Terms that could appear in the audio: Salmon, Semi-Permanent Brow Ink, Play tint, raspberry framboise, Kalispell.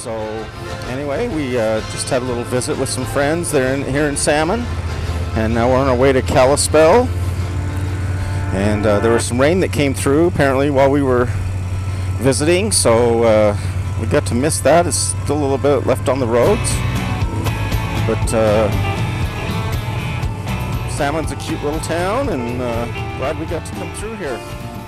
So anyway, we just had a little visit with some friends. They're here in Salmon, and now we're on our way to Kalispell. And there was some rain that came through apparently while we were visiting, so we got to miss that. It's still a little bit left on the roads, but Salmon's a cute little town, and glad we got to come through here.